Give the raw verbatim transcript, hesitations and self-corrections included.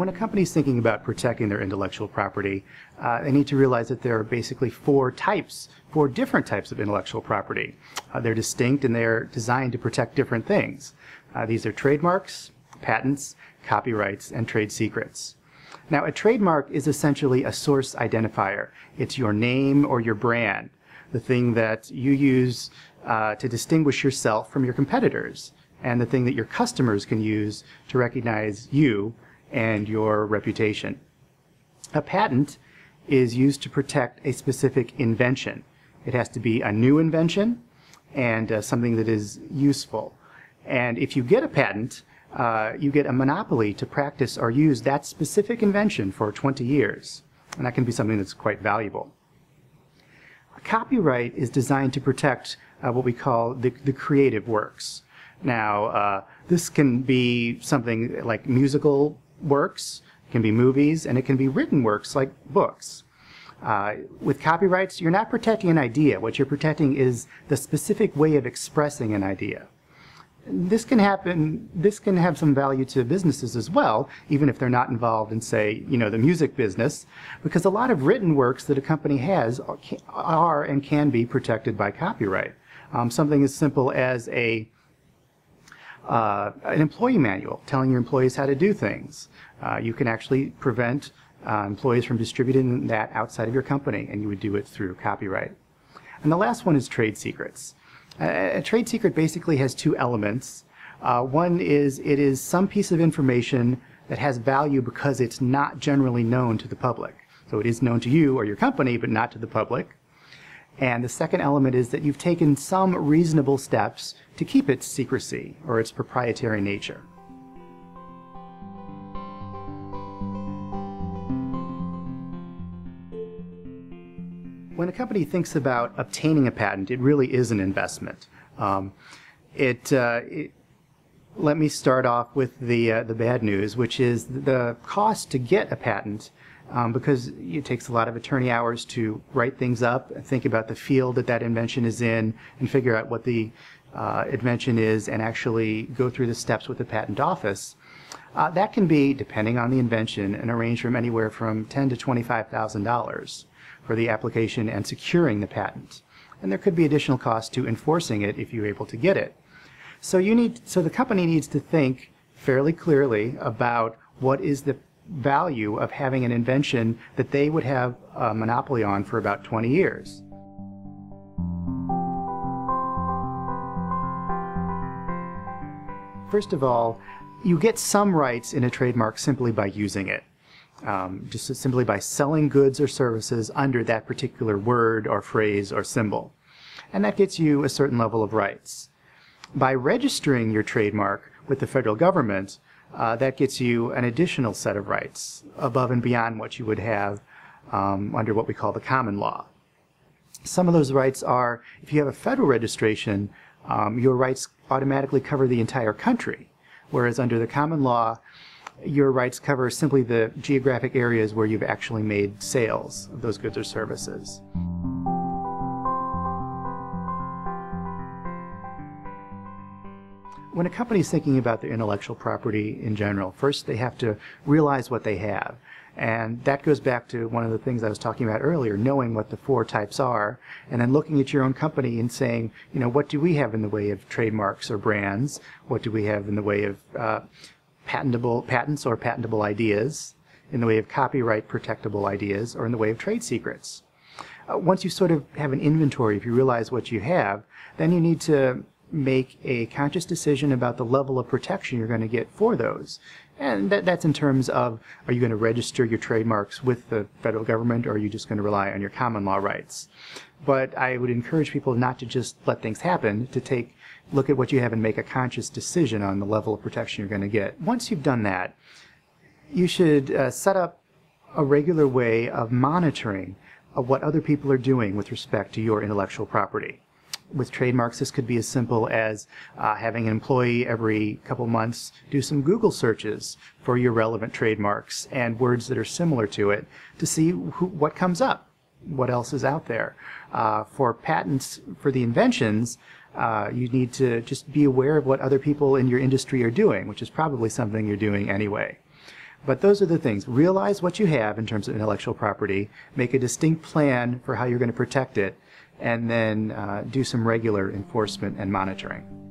when a company is thinking about protecting their intellectual property, uh, they need to realize that there are basically four types, four different types of intellectual property. Uh, they're distinct and they're designed to protect different things. Uh, these are trademarks, patents, copyrights, and trade secrets. Now, a trademark is essentially a source identifier. It's your name or your brand, the thing that you use uh, to distinguish yourself from your competitors, and the thing that your customers can use to recognize you and your reputation. A patent is used to protect a specific invention. It has to be a new invention and uh, something that is useful. And if you get a patent, uh, you get a monopoly to practice or use that specific invention for twenty years. And that can be something that's quite valuable. A copyright is designed to protect uh, what we call the, the creative works. Now, uh, this can be something like musical works, it can be movies, and it can be written works like books. Uh, with copyrights, you're not protecting an idea. What you're protecting is the specific way of expressing an idea. This can happen, this can have some value to businesses as well, even if they're not involved in, say, you know, the music business, because a lot of written works that a company has are and can be protected by copyright. Um, something as simple as a Uh, an employee manual telling your employees how to do things. Uh, you can actually prevent uh, employees from distributing that outside of your company, and you would do it through copyright. And the last one is trade secrets. A, a trade secret basically has two elements. Uh, one is it is some piece of information that has value because it's not generally known to the public. So it is known to you or your company, but not to the public. And the second element is that you've taken some reasonable steps to keep its secrecy or its proprietary nature. When a company thinks about obtaining a patent, it really is an investment. Um, it, uh, it, let me start off with the, uh, the bad news, which is the cost to get a patent. Um, because it takes a lot of attorney hours to write things up, think about the field that that invention is in, and figure out what the uh, invention is, and actually go through the steps with the patent office. Uh, that can be, depending on the invention, and a range from anywhere from ten thousand to twenty-five thousand dollars for the application and securing the patent. And there could be additional costs to enforcing it if you're able to get it. So you need, so the company needs to think fairly clearly about what is the value of having an invention that they would have a monopoly on for about twenty years. First of all, you get some rights in a trademark simply by using it, um, just simply by selling goods or services under that particular word or phrase or symbol. And that gets you a certain level of rights. By registering your trademark with the federal government, Uh, that gets you an additional set of rights above and beyond what you would have um, under what we call the common law. Some of those rights are, if you have a federal registration, um, your rights automatically cover the entire country, whereas under the common law, your rights cover simply the geographic areas where you've actually made sales of those goods or services. When a company is thinking about their intellectual property in general, first they have to realize what they have. And that goes back to one of the things I was talking about earlier, knowing what the four types are, and then looking at your own company and saying, you know, what do we have in the way of trademarks or brands? What do we have in the way of uh, patentable patents or patentable ideas, in the way of copyright protectable ideas, or in the way of trade secrets? Uh, once you sort of have an inventory, if you realize what you have, then you need to make a conscious decision about the level of protection you're going to get for those. And that, that's in terms of, are you going to register your trademarks with the federal government, or are you just going to rely on your common law rights? But I would encourage people not to just let things happen, to take look at what you have and make a conscious decision on the level of protection you're going to get. Once you've done that, you should uh, set up a regular way of monitoring of what other people are doing with respect to your intellectual property. With trademarks, this could be as simple as uh, having an employee every couple months do some Google searches for your relevant trademarks and words that are similar to it to see who, what comes up, what else is out there. Uh, for patents, for the inventions, uh, you need to just be aware of what other people in your industry are doing, which is probably something you're doing anyway. But those are the things. Realize what you have in terms of intellectual property, make a distinct plan for how you're going to protect it, and then uh, do some regular enforcement and monitoring.